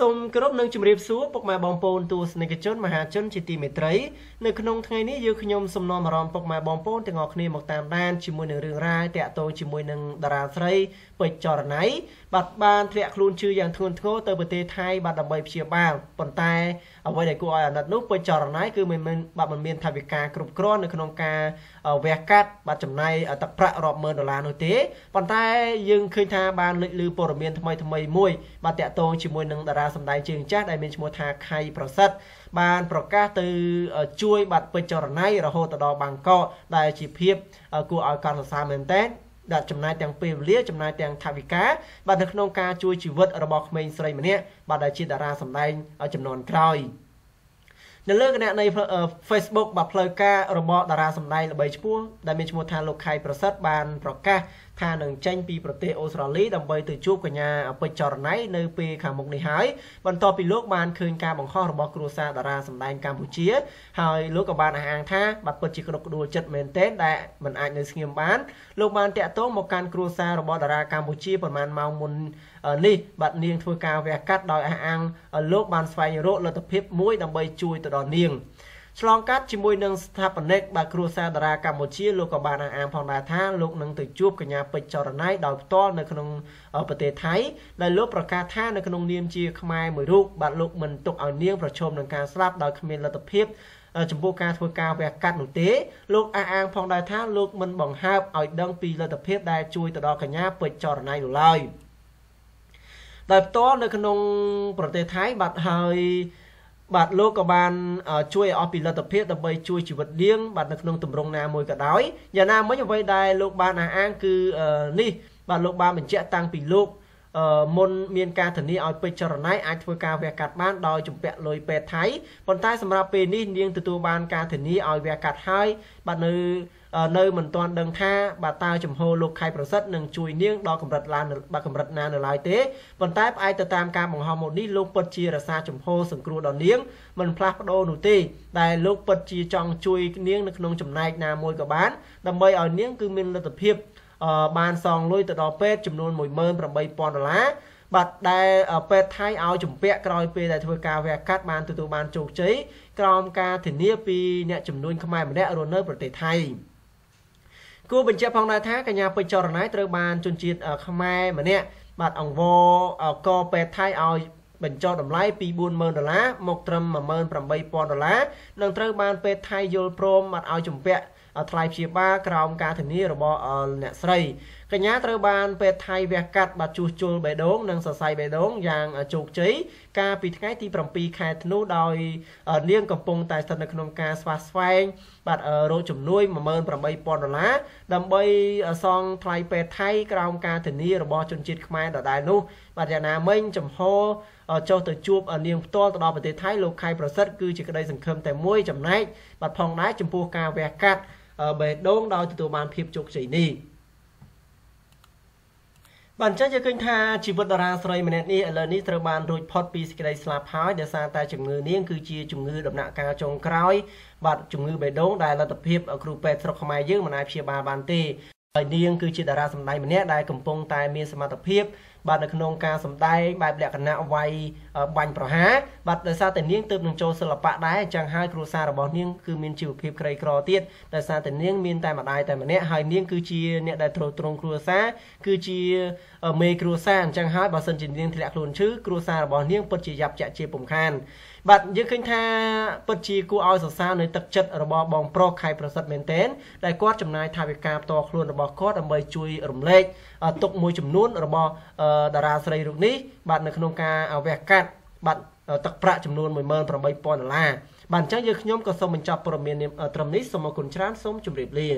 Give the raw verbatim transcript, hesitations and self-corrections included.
Some crop nung chim rib soup, my bompon to snake chun, my hatchin, chitty metray, Naknung tiny, you can yum some nom around poke my bompon, and off name of Tam Ban, Chimun and Rai, Tato Chimun, the Rathray, but Jornai, but Ban, Triak Lunchu, and Tunko, the potato tie, but the wipe she bound, Pontai, away they go and not look, but Jornai, Gumin, Batman, Tabika, Krup Kron, the Knonka, a ware cat, Batamai, at the Prat Rob Murdolano Tay, Pontai, Yung Kuta Ban, Little Pormin to my to my moy, but Tato Chimun, the Rathray. សម្ដែងជើងចាស់ដែលមានឈ្មោះថាខៃប្រសិទ្ធបានប្រកាសទៅជួយបាត់ពេជ្រចរណៃរហូតដល់បាងកកដែលជាភាពគួរឲ្យកោតសរសើរមែនទែនដែលចំណែកទាំងពេលវេលាចំណែកទាំងថវិកា នៅលើគណនី Facebook បាទផ្លូវការរបស់តារាសម្ដែងល្បីឈ្មោះដែលមានឈ្មោះថាលោកខៃប្រសិទ្ធបានប្រកាសថានឹងចេញពីប្រទេសអូស្ត្រាលីដើម្បីទៅជួបកញ្ញាអពេជ្រចរណៃនៅពេលខាងមុខនេះហើយបន្ទាប់ពីលោកបានឃើញការបង្ខំរបស់គ្រួសារតារាសម្ដែងកម្ពុជាហើយលោកក៏បានអង្ហានថាបើពិតជាក្នុងក្ដួលចិត្តមែនទែនដែលមិនអាចនៅស្ងៀមបានលោកបានតាក់ទងមកកាន់គ្រួសាររបស់តារាកម្ពុជាប្រមាណម៉ោងមុន នេះបាទនាងធ្វើការវះកាត់ដោយអះអាងលោកបានស្វែងរកលទ្ធភាពមួយដើម្បីជួយទៅដល់នាង ឆ្លងកាត់ជាមួយនឹងស្ថាបនិកបាទគ្រួសារតារាកម្ពុជាលោកក៏បានអះអាងផងដែរថាលោកនឹងទៅជួបកញ្ញាពេជ្រចរណៃដោយផ្ទាល់នៅក្នុងប្រទេសថៃដែលលោកប្រកាសថានៅក្នុងនាមជាខ្មែរមួយរូបបាទលោកមិនទុកឲ្យនាងប្រឈមនឹងការស្លាប់ដោយគ្មានលទ្ធភាព ចំពោះការធ្វើការវះកាត់នោះទេលោកអះអាងផងដែរថាលោកមិនបង្ហើបឲ្យដឹងពីលទ្ធភាពដែលជួយទៅដល់កញ្ញាពេជ្រចរណៃនៅឡើយដោយផ្ទាល់នៅក្នុងប្រទេសថៃបាទហើយ បាទលោកក៏បានជួយអស់ពីលទ្ធភាពដើម្បីជួយជីវិតនាងបាទនៅក្នុងទម្រង់ណាមួយក៏ដោយយ៉ាងណាមិញអ្វីដែលលោកបានអះអាងគឺនេះបាទលោកបានបញ្ជាក់តាំងពីលោកមុនមានការធានាឲ្យពេជ្រចរណៃអាចធ្វើការវះកាត់បានដោយជំពាក់លុយពេទ្យថៃប៉ុន្តែសម្រាប់ពេលនេះនាង នៅមិនទាន់ដឹងថាបើតើចំហលោកខៃប្រសិទ្ធនឹងជួយនាងដល់កម្រិតណានៅឡើយទេប៉ុន្តែផ្អែកទៅតាមការបង្ហោះមុកនេះលោកពិតជារសារចំហសង្គ្រោះដល់នាងមិនផ្លាស់ប្ដូរនោះទេដែលលោកពិតជាចង់ជួយនាងនៅក្នុងចំណែកណាមួយក៏បានដើម្បីឲ្យនាងគឺមានលទ្ធភាពបានសងលុយទៅដល់ពេទ្យចំនួន បាទដែលពេទ្យថៃឲ្យជំពាក់ក្រោយពេលដែលធ្វើការវះកាត់បានទទួលបានជោគជ័យក្រោមការធានាពីអ្នកជំនួញខ្មែរម្នាក់រស់នៅប្រទេសថៃ គូបញ្ជាក់ផងដែរថាកញ្ញាពេជ្រចរណៃត្រូវបានជនជាតិខ្មែរម្នាក់បាទអង្វរកពេទ្យថៃឲ្យ បញ្ចុះតម្លៃពី bốn mươi nghìnដុល្លារ មកត្រឹម một mươi bảy nghìnដុល្លារ នឹងត្រូវបានពេទ្យថៃយល់ព្រមអត់ឲ្យជំពាក់ថ្លៃព្យាបាលក្រោមការធានារបស់អ្នកស្រីកញ្ញាត្រូវបានពេទ្យថៃវះកាត់បាទជួសជុលបេះដូងនិងសរសៃបេះដូងយ៉ាងជោគជ័យកាលពីថ្ងៃទី 7 ខែធ្នូដោយនាងកំពុងតែស្ថិតនៅក្នុងការស្វាស្វែងបាទរកជំនួយ một mươi bảy nghìnដុល្លារដើម្បីសងថ្លៃពេទ្យថៃក្រោមការធានារបស់ជនជាតិខ្មែរដដែលនោះបាទយ៉ាងណាមិញ ចំហចូលទៅជួបនាងផ្ទាល់ទៅដល់ប្រទេសថៃលោកខៃប្រសិទ្ធគឺជាក្តីសង្ឃឹមតែមួយចំណែកបាទផងដែរចំពោះការវះកាត់បេះដូងដោយទទួលបានភាពជោគជ័យនេះ បានអញ្ចឹងយើងឃើញថាជីវិតតារាស្រីម្នាក់នេះឥឡូវនេះត្រូវបានរួចផុតពីសេចក្តីស្លាប់ហើយដោយសារតែជំងឺនាងគឺជាជំងឺដំណាក់កាលចុងក្រោយបាទជំងឺបេះដូងដែលលទ្ធភាពគ្រូពេទ្យស្រុកខ្មែរយើងមិនអាចព្យាបាលបានទេ បាទនៅក្នុងការសម្ដែងបែបលក្ខណៈអវ័យបាញ់ប្រហាបាទដោយសារតែនាងទើបនឹងចូលសិល្បៈដែរចឹងហើយគ្រួសាររបស់នាងគឺមានជីវភាពក្រីក្រទៀតដោយសារតែនាងមានតែម្ដាយតែម្នាក់ហើយនាងគឺជាអ្នកដែលទ្រទ្រង់គ្រួសារគឺជាមេគ្រួសារអញ្ចឹងហើយបើសិនជានាងធ្លាក់ខ្លួនឈឺគ្រួសាររបស់នាងពិតជាយ៉ាប់ចាក់ជាពំខានបាទយើងឃើញថាពិតជាគួរឲ្យសរសើរនៅទឹកចិត្តរបស់បងប្រុសខៃប្រសិទ្ធមែនទែនដែលគាត់ចំណាយថវិកាផ្ទាល់ខ្លួនរបស់គាត់ដើម្បីជួយរំលែក ទឹកប្រាក់ចំនួន một mươi bảy nghìn bảy trămដុល្លារ បាទអញ្ចឹងយើងខ្ញុំក៏សូមបញ្ចប់ព័ត៌មានត្រឹមនេះសូមអរគុណច្រើនសូមជម្រាបលា